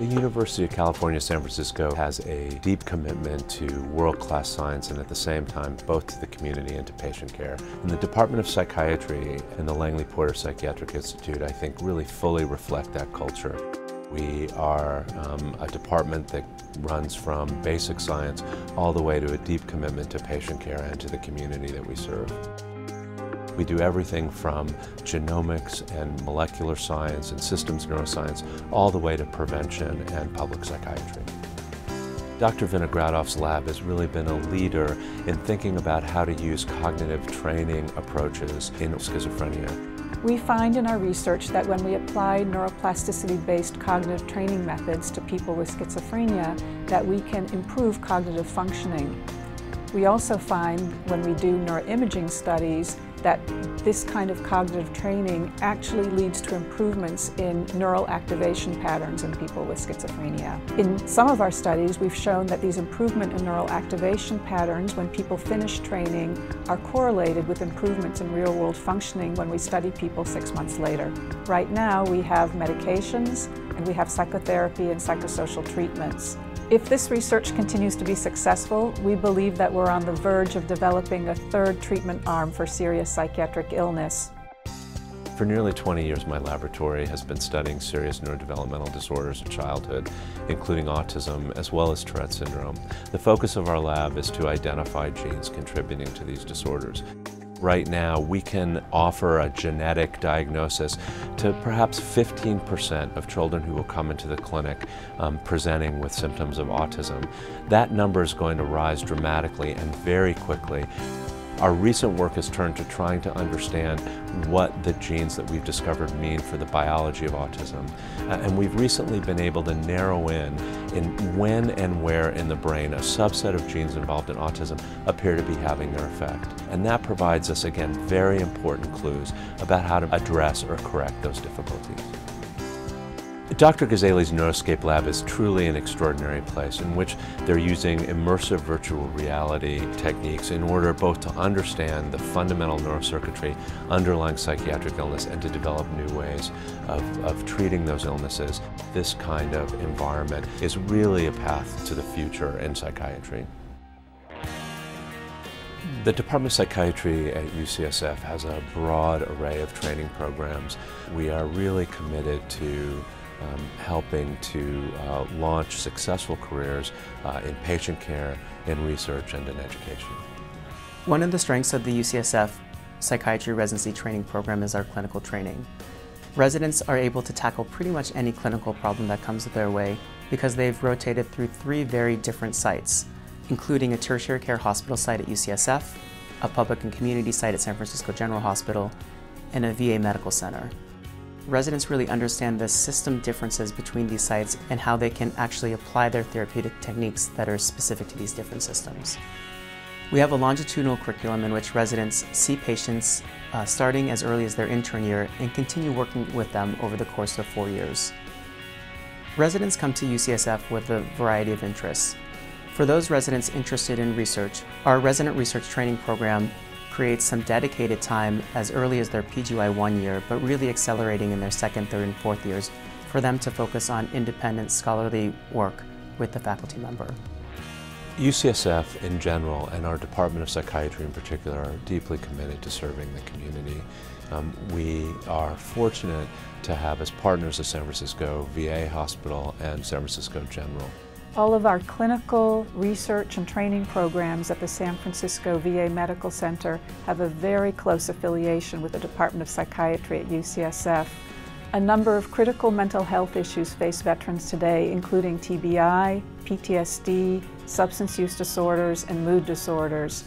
The University of California, San Francisco has a deep commitment to world-class science and at the same time both to the community and to patient care. And the Department of Psychiatry and the Langley Porter Psychiatric Institute, I think, really fully reflect that culture. We are a department that runs from basic science all the way to a deep commitment to patient care and to the community that we serve. We do everything from genomics and molecular science and systems neuroscience all the way to prevention and public psychiatry. Dr. Vinogradov's lab has really been a leader in thinking about how to use cognitive training approaches in schizophrenia. We find in our research that when we apply neuroplasticity-based cognitive training methods to people with schizophrenia, that we can improve cognitive functioning. We also find when we do neuroimaging studies that this kind of cognitive training actually leads to improvements in neural activation patterns in people with schizophrenia. In some of our studies, we've shown that these improvements in neural activation patterns when people finish training are correlated with improvements in real-world functioning when we study people 6 months later. Right now, we have medications and we have psychotherapy and psychosocial treatments. If this research continues to be successful, we believe that we're on the verge of developing a third treatment arm for serious psychiatric illness. For nearly 20 years, my laboratory has been studying serious neurodevelopmental disorders of childhood, including autism as well as Tourette's syndrome. The focus of our lab is to identify genes contributing to these disorders. Right now, we can offer a genetic diagnosis to perhaps 15% of children who will come into the clinic presenting with symptoms of autism. That number is going to rise dramatically and very quickly. Our recent work has turned to trying to understand what the genes that we've discovered mean for the biology of autism. And we've recently been able to narrow in when and where in the brain a subset of genes involved in autism appear to be having their effect. And that provides us, again, very important clues about how to address or correct those difficulties. Dr. Ghazali's Neuroscape lab is truly an extraordinary place in which they're using immersive virtual reality techniques in order both to understand the fundamental neurocircuitry underlying psychiatric illness and to develop new ways of treating those illnesses. This kind of environment is really a path to the future in psychiatry. The Department of Psychiatry at UCSF has a broad array of training programs. We are really committed to helping to launch successful careers in patient care, in research, and in education. One of the strengths of the UCSF Psychiatry Residency Training Program is our clinical training. Residents are able to tackle pretty much any clinical problem that comes their way because they've rotated through 3 very different sites, including a tertiary care hospital site at UCSF, a public and community site at San Francisco General Hospital, and a VA medical center. Residents really understand the system differences between these sites and how they can actually apply their therapeutic techniques that are specific to these different systems. We have a longitudinal curriculum in which residents see patients starting as early as their intern year and continue working with them over the course of 4 years. Residents come to UCSF with a variety of interests. For those residents interested in research, our resident research training program creates some dedicated time as early as their PGY 1 year, but really accelerating in their second, third, and fourth years for them to focus on independent scholarly work with the faculty member. UCSF in general and our Department of Psychiatry in particular are deeply committed to serving the community. We are fortunate to have as partners the San Francisco VA Hospital and San Francisco General. All of our clinical research and training programs at the San Francisco VA Medical Center have a very close affiliation with the Department of Psychiatry at UCSF. A number of critical mental health issues face veterans today, including TBI, PTSD, substance use disorders, and mood disorders.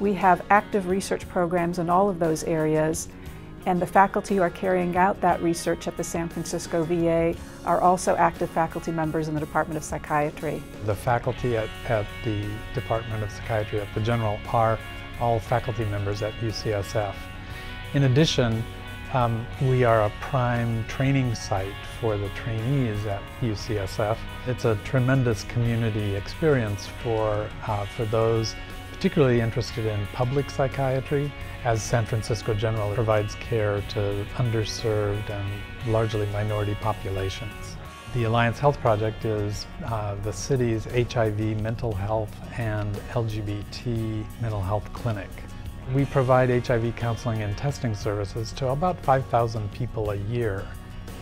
We have active research programs in all of those areas, and the faculty who are carrying out that research at the San Francisco VA are also active faculty members in the Department of Psychiatry. The faculty at the Department of Psychiatry at the General are all faculty members at UCSF. In addition, we are a prime training site for the trainees at UCSF. It's a tremendous community experience for those particularly interested in public psychiatry, as San Francisco General provides care to underserved and largely minority populations. The Alliance Health Project is the city's HIV, mental health, and LGBT mental health clinic. We provide HIV counseling and testing services to about 5,000 people a year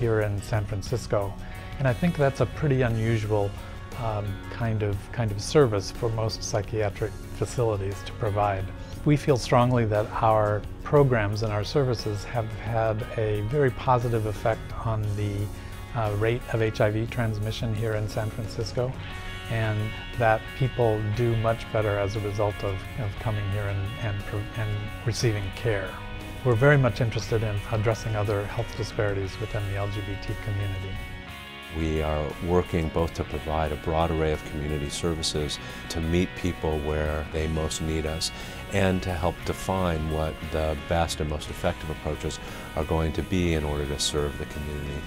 here in San Francisco. And I think that's a pretty unusual kind of service for most psychiatric facilities to provide. We feel strongly that our programs and our services have had a very positive effect on the rate of HIV transmission here in San Francisco, and that people do much better as a result of coming here and receiving care. We're very much interested in addressing other health disparities within the LGBT community. We are working both to provide a broad array of community services, to meet people where they most need us, and to help define what the best and most effective approaches are going to be in order to serve the community.